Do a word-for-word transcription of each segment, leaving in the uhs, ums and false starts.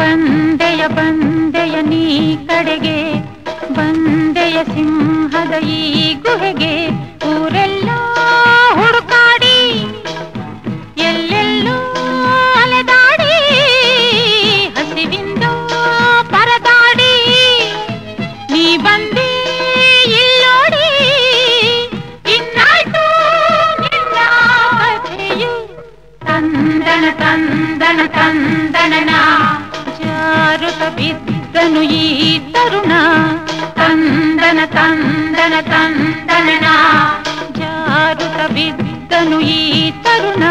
ಬಂದೆಯ ಬಂದೆಯ ನೀ ಕಡೆಗೆ ಬಂದೆಯ ಸಿಂಹದ ಈ ಗುಹೆಗೆ ಊರೆಲ್ಲ ಹುಡುಕಾಡಿ ಎಲ್ಲೆಲ್ಲೂ ಅಲೆದಾಡಿ ಹಸಿವಿಂದ ಪರದಾಡಿ ನೀ ಬಂದೆ ಇಲ್ಲೋಡಿ ಇನ್ನಾಯ್ತು ನಿನ್ನ ಕಥೆಯು ತಂದನ ತಂದನ ತಂದನ ಬಿದ್ದನು ಈ ತರುಣ ತಂದನ ತಂದನ ತಂದನ ಜಾರುತ ಬಿದ್ದನು ಈ ತರುಣ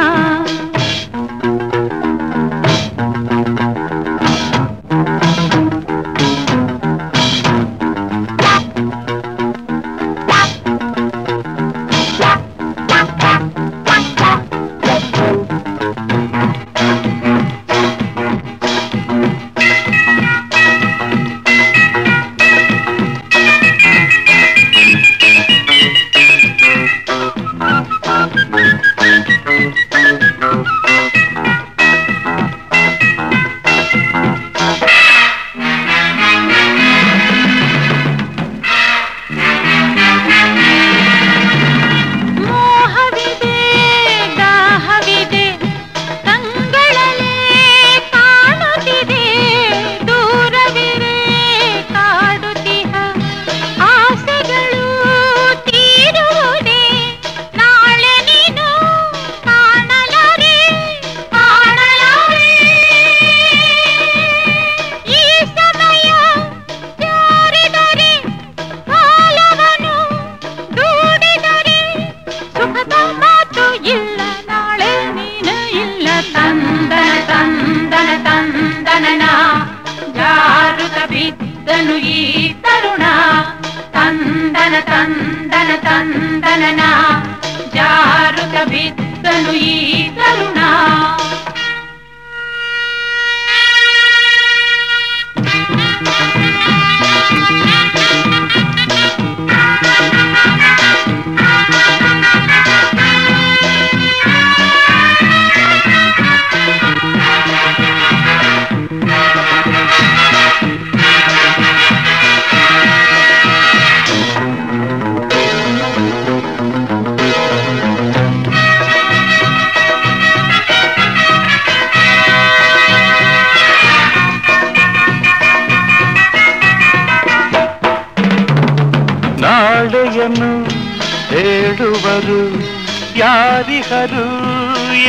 ಯಾರಿಗರು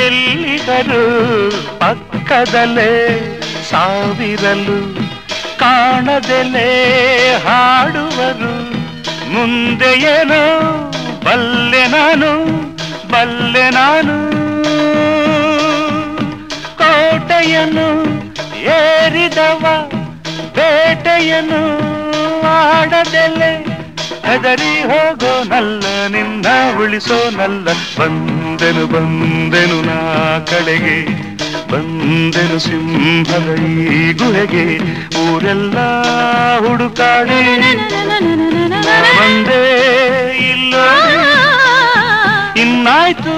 ಎಲ್ಲಿಗರು ಪಕ್ಕದಲ್ಲೇ ಸಾವಿರಲು ಕಾಣದೆಲೆ ಹಾಡುವರು ಮುಂದೆಯೇನು ಬಲ್ಲೆ ನಾನು ಬಲ್ಲೆ ನಾನು ಕೋಟೆಯನ್ನು ಏರಿದವ ಬೇಟೆಯನ್ನು ಆಡದೆಲೆ ಹೆದರಿ ಹೋಗೋ ನಲ್ಲ ನಿನ್ನ ಉಳಿಸೋ ನಲ್ಲ ಬಂದೆನು ಬಂದೆನು ನಾ ಕಡೆಗೆ ಬಂದೆನು ಸಿಂಹದ ಈ ಗುಹೆಗೆ ಊರೆಲ್ಲ ಹುಡುಕಾಡಿ ಬಂದೆ ಇಲ್ಲ ಇನ್ನಾಯ್ತು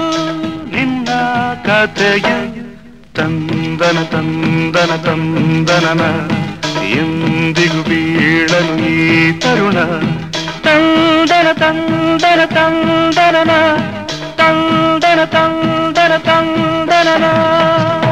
ನಿನ್ನ ಕಥೆಯು ತಂದನ ತಂದನ ತಂದನ ಎಂದಿಗೂ ಬೀಳನು ಈ ತರುಣ ತಂದನ ತಂದನ ತಂದನ ತಂದನ ತಂದನ ತಂದನ